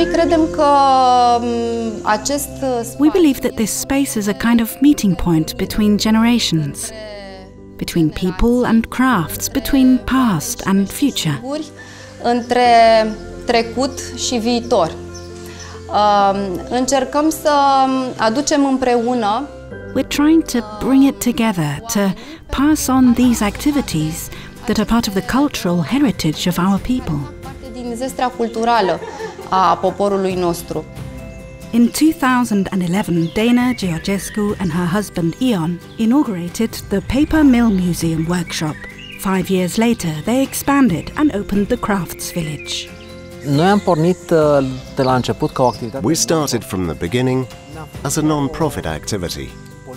We believe that this space is a kind of meeting point between generations, between people and crafts, between past and future. We're trying to bring it together, to pass on these activities that are part of the cultural heritage of our people. In 2011, Dana Georgescu and her husband Ion inaugurated the Paper Mill Museum workshop. 5 years later, they expanded and opened the Crafts Village. We started from the beginning as a non-profit activity.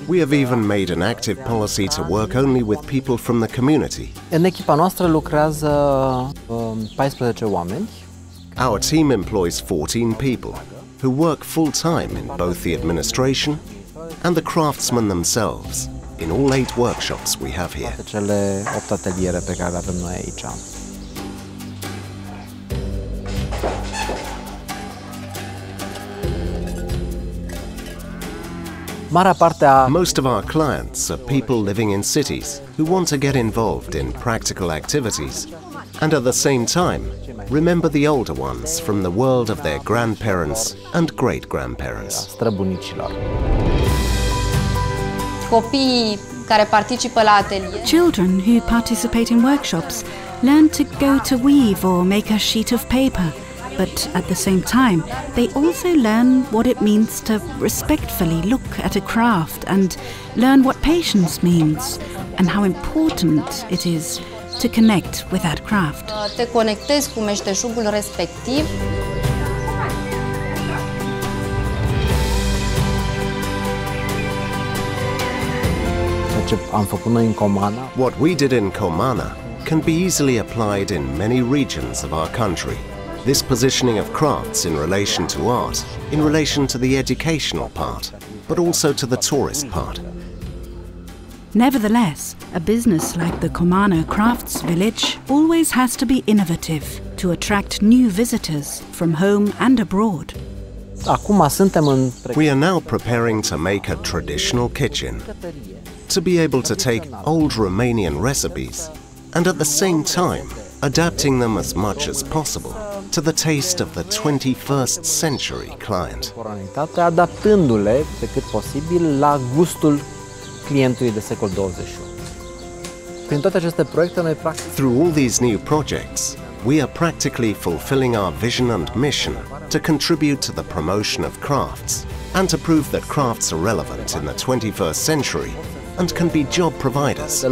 We have even made an active policy to work only with people from the community. Our team employs 14 people who work full-time in both the administration and the craftsmen themselves in all 8 workshops we have here. Most of our clients are people living in cities who want to get involved in practical activities and at the same time remember the older ones from the world of their grandparents and great-grandparents. Children who participate in workshops learn to go to weave or make a sheet of paper. But at the same time, they also learn what it means to respectfully look at a craft and learn what patience means and how important it is to connect with that craft. What we did in Comana can be easily applied in many regions of our country. This positioning of crafts in relation to art, in relation to the educational part, but also to the tourist part. Nevertheless, a business like the Comana Crafts Village always has to be innovative to attract new visitors from home and abroad. We are now preparing to make a traditional kitchen, to be able to take old Romanian recipes and at the same time adapting them as much as possible to the taste of the 21st century client. Through all these new projects, we are practically fulfilling our vision and mission to contribute to the promotion of crafts and to prove that crafts are relevant in the 21st century and can be job providers.